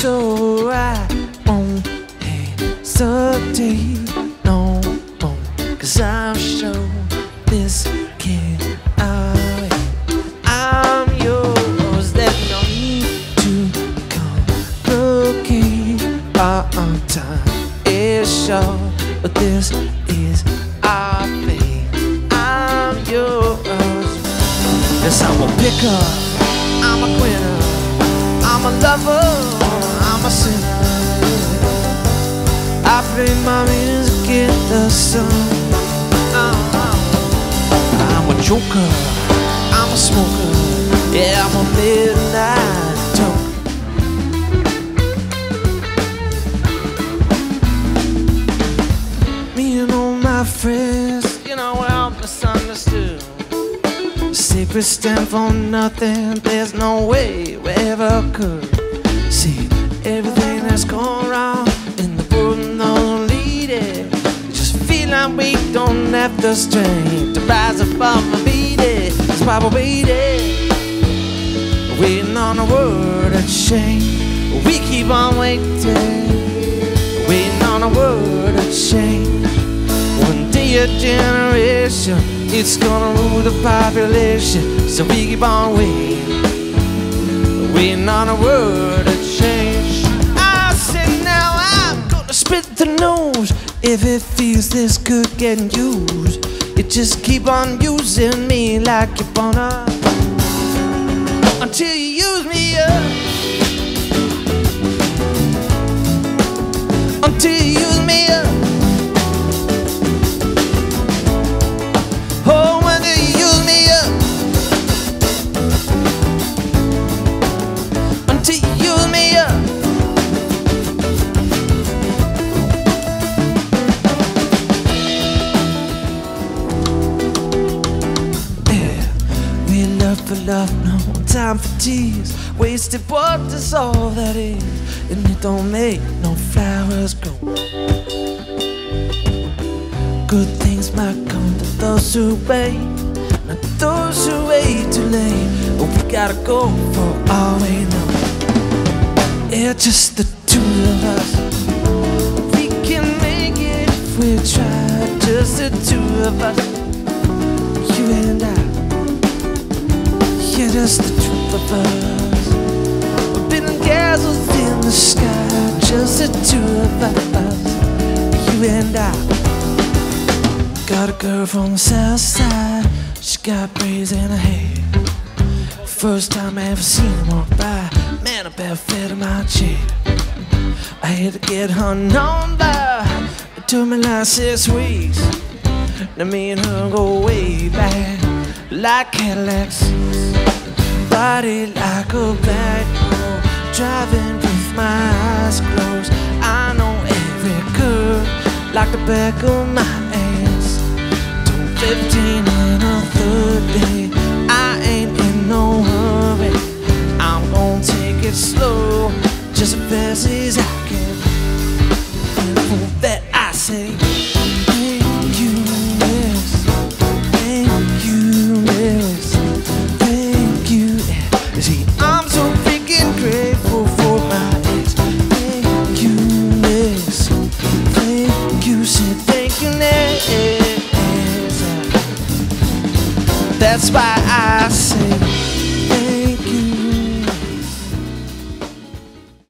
so I won't hesitate no more, 'cause I've shown this kid I'm yours. There's no need to complicate our time is short, but this is our thing. I'm yours. Yes, I'm a picker, I'm a winner, I'm a lover, I'm a sinner. I play my music in the sun. I'm a joker, I'm a smoker, yeah, I'm a midnight toker. Me and all my friends, you know, we're all misunderstood. Secrets stand for nothing, there's no way we ever could see everything that's gone wrong in the world. No leading, we just feel like we don't have the strength to rise above and beat it. That's why we're waiting, waiting on a word of change. We keep on waiting, waiting on a word of change. One day a generation, it's gonna rule the population, so we keep on waiting, waiting on a world of change. I said now I'm gonna spit the news. If it feels this good getting used, you just keep on using me like you're gonna, until you use me up, until you use me up. For love, no time for tears. Wasted water's all that is, and it don't make no flowers grow. Good things might come to those who wait, not those who wait too late. But we gotta go for all we know. It's just the two of us. We can make it if we try. Just the two of us, you and I. Yeah, just the truth of us. We've been in castles in the sky. Just the two of us, you and I. Got a girl from the south side, she got braids in her hair. First time I ever seen her walk by, man, I better fit in my chair. I had to get her number, it took me like 6 weeks. Now me and her go way back, like Cadillacs. Body like a black hole, driving with my eyes closed. I know every curve like the back of my hands. 2:15 and a third day, I ain't in no hurry. I'm gonna take it slow, just as fast as I can. And for that I say